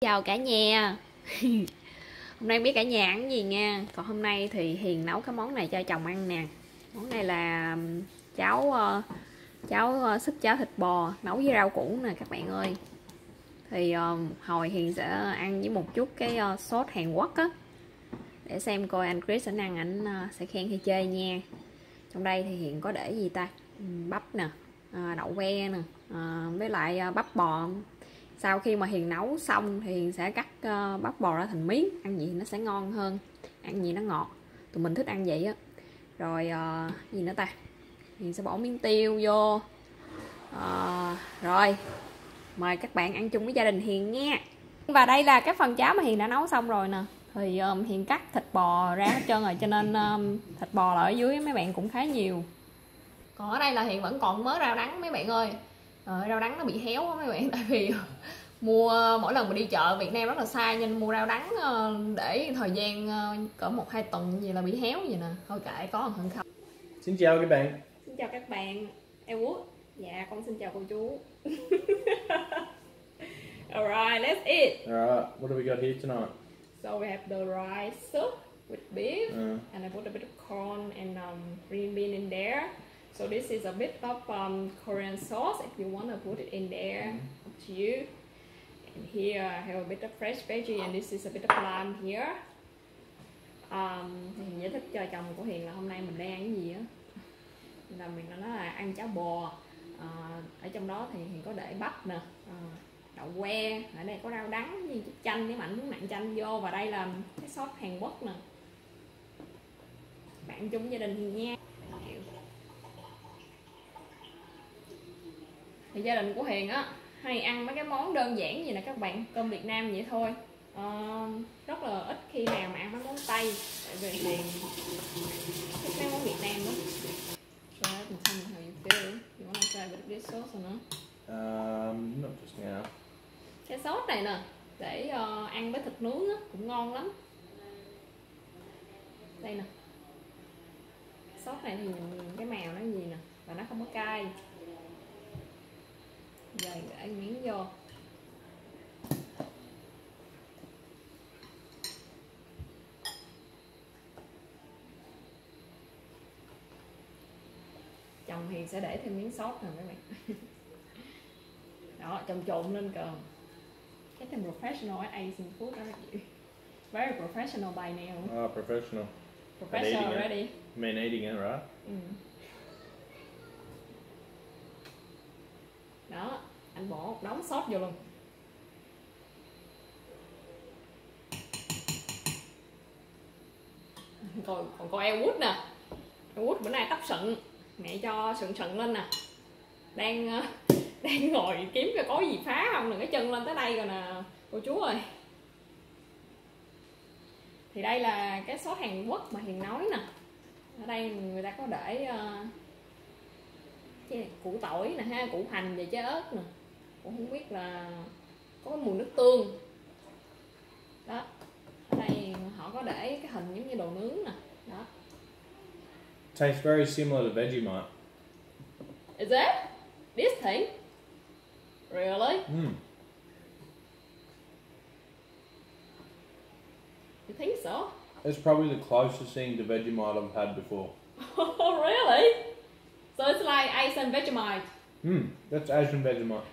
Chào cả nhà. Hôm nay biết cả nhà ăn gì nha. Còn hôm nay thì Hiền nấu cái món này cho chồng ăn nè. Món này là cháo thịt bò nấu với rau củ nè các bạn ơi. Thì hồi Hiền sẽ ăn với một chút cái sốt Hàn Quốc á, để xem coi anh Chris sẽ ăn, anh sẽ khen hay chê nha. Trong đây thì Hiền có để gì ta, bắp nè, đậu que nè, với lại bắp bò. Sau khi mà Hiền nấu xong thì Hiền sẽ cắt bắp bò ra thành miếng. Ăn gì nó sẽ ngon hơn, ăn gì nó ngọt, tụi mình thích ăn vậy á. Rồi gì nữa ta, Hiền sẽ bỏ miếng tiêu vô. Rồi mời các bạn ăn chung với gia đình Hiền nha. Và đây là cái phần cháo mà Hiền đã nấu xong rồi nè. Thì Hiền cắt thịt bò ra hết trơn rồi, cho nên thịt bò là ở dưới mấy bạn cũng khá nhiều. Còn ở đây là Hiền vẫn còn mớ rau đắng mấy bạn ơi. Rau đắng nó bị héo quá mấy bạn, tại vì mua mỗi lần mà đi chợ Việt Nam rất là sai, nên mua rau đắng để thời gian cỡ 1-2 tuần gì là bị héo vậy nè. Thôi kệ, có hơn không. Xin chào các bạn. Xin chào các bạn. Em Út. Dạ con xin chào cô chú. Alright, let's eat. What do we got here tonight? So we have the rice soup with beef and I put a bit of corn and green bean in there. So this is a bit of Korean sauce. If you want to put it in there, up to you. And here I have a bit of fresh veggie, and this is a bit of lime here. Hiền giải thích cho chồng của Hiền là hôm nay mình đang ăn cái gì á. Là mình nói là ăn cháo bò. Ở trong đó thì Hiền có để bắp nè, đậu que. Ở đây có rau đắng như chanh, nếu mà anh muốn nặn chanh vô. Và đây là cái sốt Hàn Quốc nè. Bạn chung gia đình Hiền nha. Thì gia đình của Hiền á hay ăn mấy cái món đơn giản gì nè các bạn, cơm Việt Nam vậy thôi. Rất là ít khi nào mà ăn mấy món Tây, tại vì Hiền thích mấy món Việt Nam lắm. Try it until how you feel. You wanna try a bit of this sauce or not? Not just now. Cái sốt này nè, để ăn với thịt nướng á, cũng ngon lắm. Đây nè. Sốt này thì cái màu nó gì nè, và nó không có cay. Giờ để miếng vô. Chồng Hiền sẽ để thêm miếng sốt nè các bạn. Đó, chồng trộn lên còn. Cái thằng professional ở Asian food đó các chị. Very professional by now. Professional. Professional already. Men eating it, right? Đó, anh bỏ một đống sốt vô luôn. Còn con Elwood nè. Elwood bữa nay tóc sụn, mẹ cho sụn lên nè. Đang ngồi kiếm cái có gì phá không nè, cái chân lên tới đây rồi nè cô chú ơi. Thì đây là cái sốt Hàn Quốc mà Hiền nói nè. Ở đây người ta có để củ tỏi nè ha, củ hành và trái ớt nè. Cũng không biết là có cái mùi nước tương. Đó. Ở đây họ có để cái hình giống như đồ nướng nè. Đó. Tastes very similar to Vegemite. Is it? This thing? Really? You think so? It's probably the closest thing to Vegemite I've had before. Oh, really? So it's like Asian Vegemite. That's Asian Vegemite.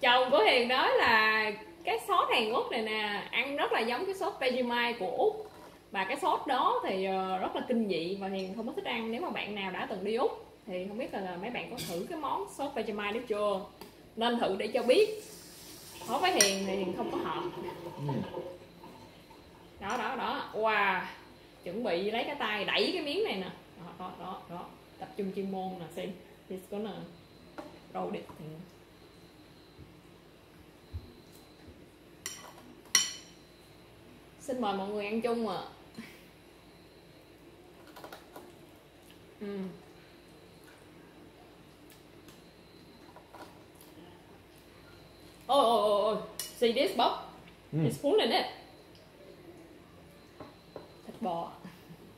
Chồng của Hiền nói là cái sốt Hàn Quốc này nè, ăn rất là giống cái sốt Vegemite của Úc. Và cái sốt đó thì rất là kinh dị và Hiền không có thích ăn. Nếu mà bạn nào đã từng đi Úc thì không biết là mấy bạn có thử cái món sốt Vegemite đó chưa? Nên thử để cho biết. Đối với Hiền thì Hiền không có hợp. Đó, đó, đó. Wow. Chuẩn bị lấy cái tay đẩy cái miếng này nè. Đó, đó, đó, đó. Tập trung chuyên môn là xem. He's gonna roll it. Xin mời mọi người ăn chung ạ. Ôi, see this Bob? It's full in it. Thịt bò.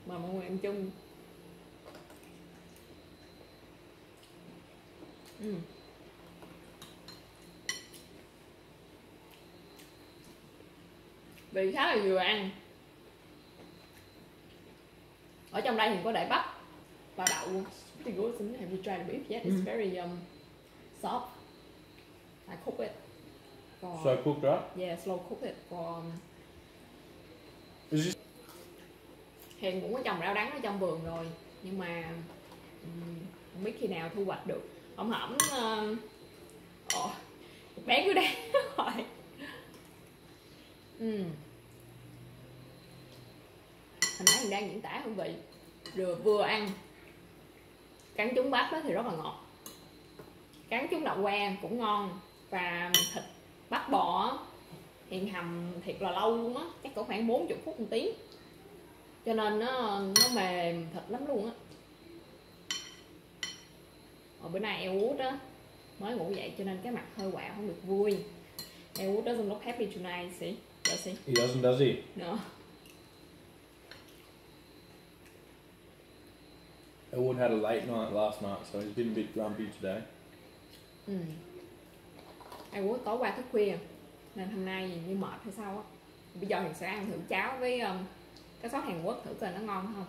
Mời mọi người ăn chung. vì khá là vừa ăn. Ở trong đây thì có để bắp và đậu. I think also have you tried beef yet? It's very soft. I cook it. Slow cook, right? Yeah, slow cook it for. Hiền cũng có trồng rau đắng ở trong vườn rồi, nhưng mà không biết khi nào thu hoạch được. Ông hổng bé cứ đang hỏi. Hồi nãy mình đang diễn tả hương vị, vừa ăn. Cắn trúng bắp đó thì rất là ngọt, cắn trúng đậu que cũng ngon. Và thịt bắp bò Hiền hầm thiệt là lâu luôn á, chắc có khoảng 40 phút một tiếng, cho nên nó mềm thịt lắm luôn á. Hồi bữa nay eo út á mới ngủ dậy cho nên cái mặt hơi quạo, không được vui. Eo út doesn't look happy tonight, see? Does he? He doesn't, does he? No. Elwood had a late night last night, so he's been a bit grumpy today. Elwood tối qua thức khuya, nên hôm nay như mệt hay sao á. Bây giờ Hiền sẽ ăn thử cháo với cái sốt Hàn Quốc thử coi nó ngon không.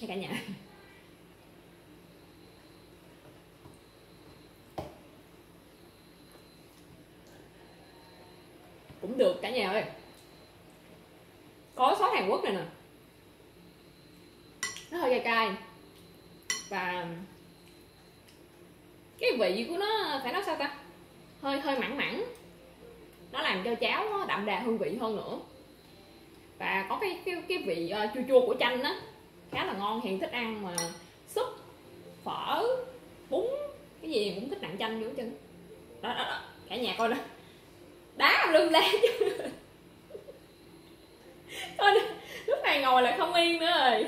Hay cả nhà. Cũng được cả nhà ơi. Có sốt Hàn Quốc này nè. Nó hơi cay cay và cái vị của nó phải nói sao ta, hơi mặn mặn, nó làm cho cháo nó đậm đà hương vị hơn nữa. Và có cái vị chua chua của chanh á, khá là ngon. Hiền thích ăn mà súp, phở, bún, cái gì cũng thích nặng chanh nữa chứ. Đó cả nhà coi nè, đá lưng lên coi nè, lúc này ngồi lại không yên nữa rồi.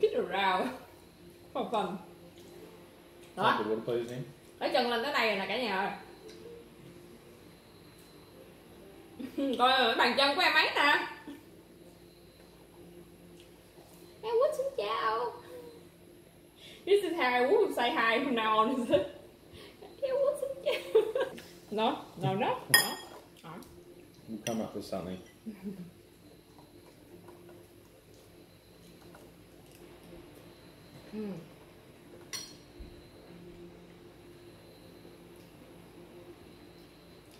Kích around for fun. Đó. Lấy chân lên tới đây rồi nè cả nhà ơi. Coi bàn chân của em ấy nè. Em Wood xin chào. This is how I would say hi from now on, is it? Em Wood xin chào. No. We'll come up with something.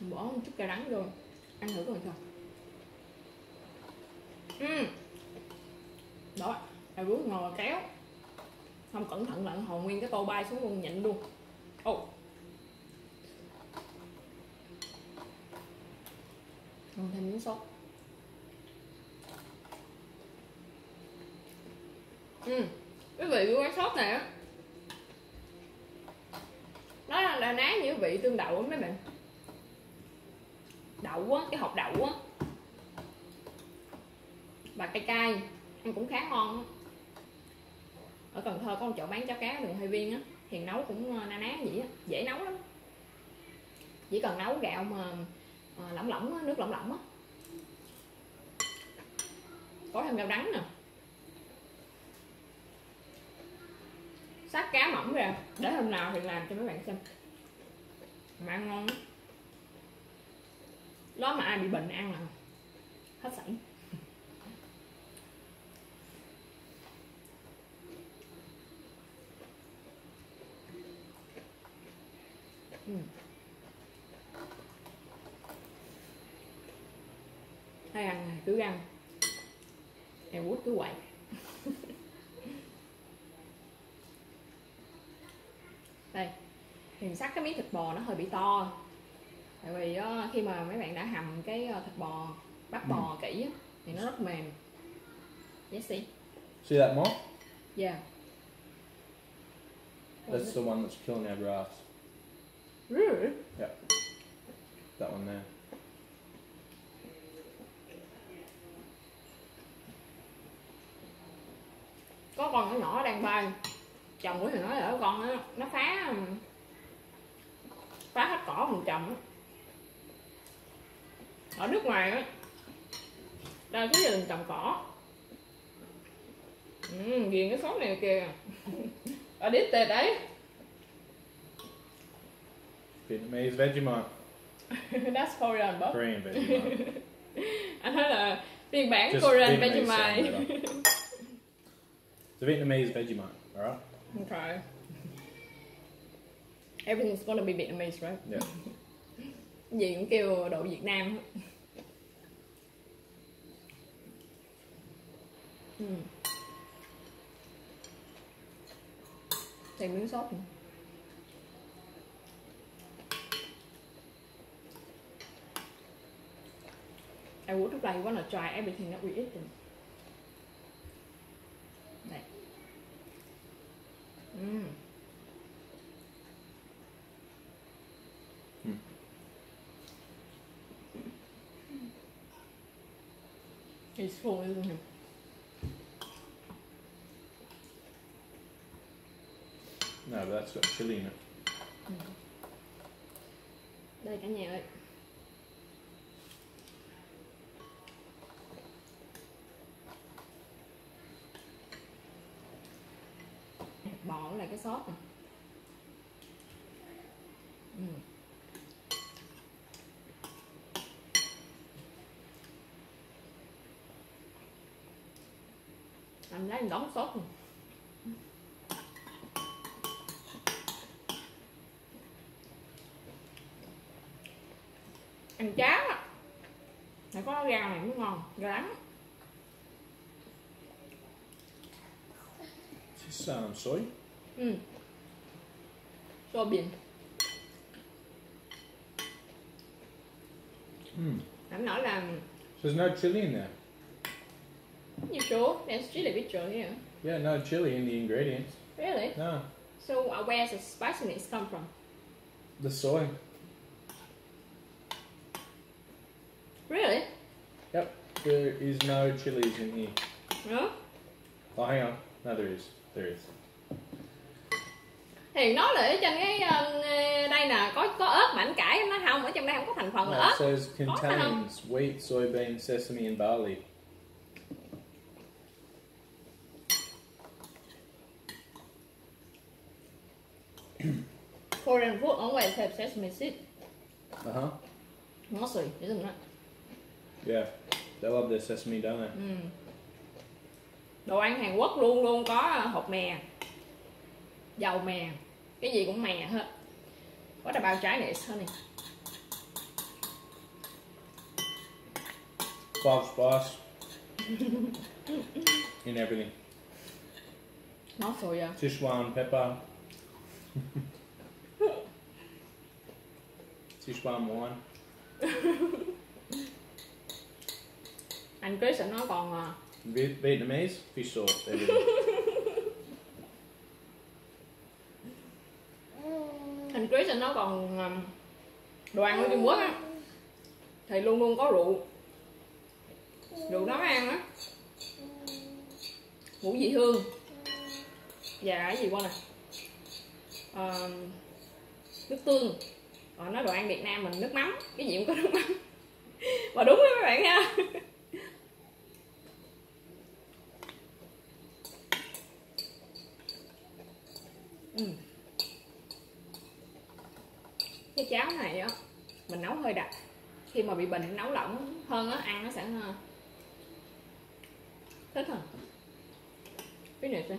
Bỏ một chút cà đắng vô, ăn thử coi sao. Đó, ai bước ngồi kéo, không cẩn thận lặn hồn nguyên cái tô bay xuống luôn, nhịn luôn. Thêm miếng sốt. Cái vị của cái sốt này á, nó là ná như vị tương đậu lắm mấy bạn. Đậu á, cái hột đậu á, và cay cay, ăn cũng khá ngon. Ở Cần Thơ có một chỗ bán cháo cá đường Hai Viên á, Hiền nấu cũng ná vậy á, dễ nấu lắm. Chỉ cần nấu gạo mà lỏng á, nước lỏng á, có thêm rau đắng nè, sát cá mỏng ra. Để hôm nào thì làm cho mấy bạn xem mà ăn ngon lắm. Đó mà ai bị bệnh ăn là hết sảy. Hay ăn này cứ ăn, em Wood cứ quậy. Đây, Hiền sắc cái miếng thịt bò nó hơi bị to, tại vì khi mà mấy bạn đã hầm cái thịt bò, bắp bò kỹ thì nó rất mềm. Yes, see that more? Yeah. That's the one that's killing our grass. Really? Yeah. That one there. Có con nhỏ nhỏ đang bay. Chồng của Hiền nói là con nó phá hết cỏ mình trồng. Ở nước ngoài á, đây cái gì trồng cỏ. Ghiền cái sốt này kìa. Ở đít tê đấy. Vietnamese Vegemite. That's Korean but Korean Vegemite. Anh nói là phiên bản just Korean Vegemite. It's a Vietnamese Vegemite, alright? Okay. Everything's gonna be Vietnamese, right? Yeah. Gì cũng kêu đồ Việt Nam. Thêm miếng sốt nữa. I would like wanna try everything that we eat. Này. It's full, isn't it? No, but that's got chili in it. Đây cả nhà ơi. Bỏ lại cái sốt này. Làm lấy đóng sốt này. Ăn cháo á, phải có rau này mới ngon, rau đắng. This soy? Soy bean. Anh nói là so there's no chili in there. You sure? There's chili picture here. Yeah, no chili in the ingredients. Really? No. So where's the spiciness come from? The soy. Really? Yep, there is no chilies in here. No? Oh, hang on. No, there is. There is. Thì nó là ở trên cái đây nè, có ớt mà anh cãi nó không, ở trong đây không có thành phần là ớt. It says contains wheat, soybean, sesame and barley. Korean food always have sesame seed. Uh-huh. Mostly, isn't it? Yeah, they love their sesame, don't they? Đồ ăn Hàn Quốc luôn luôn có hột mè, dầu mè, cái gì cũng mè hết. Có đà bao trái này thôi nè. 5 spice in everything. Not so yeah. Sichuan pepper. Sichuan wine. Anh Chris nó còn Vietnamese fish sauce everything. Anh Chris nó còn đồ ăn của Trung Quốc á, thì luôn luôn có rượu, rượu nấu ăn á, ngũ vị hương và cái gì qua nè, nước tương. Còn nói đồ ăn Việt Nam mình nước mắm, cái gì cũng có nước mắm. Và đúng đó các bạn ha. Cái cháo này á mình nấu hơi đặc, khi mà bị bệnh nấu lỏng hơn á, ăn nó sẽ thích hơn. Cái này sao?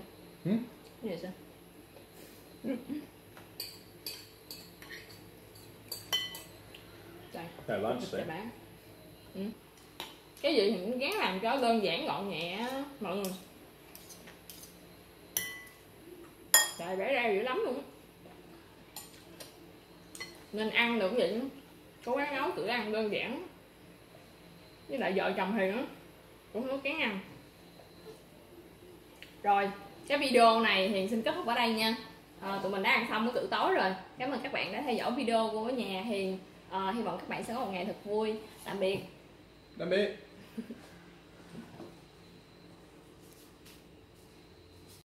Cái này sao? Trời, cái gì thì cũng gán làm cho đơn giản gọn nhẹ mọi người. Trời, bẻ rau dữ lắm luôn. Nên ăn được vậy, cố gắng nấu tự ăn đơn giản. Với lại vợ chồng Hiền cũng nấu kén ăn. Rồi, cái video này Hiền xin kết thúc ở đây nha. Tụi mình đã ăn xong bữa tối rồi. Cảm ơn các bạn đã theo dõi video của nhà Hiền. Hy vọng các bạn sẽ có một ngày thật vui. Tạm biệt. Tạm biệt.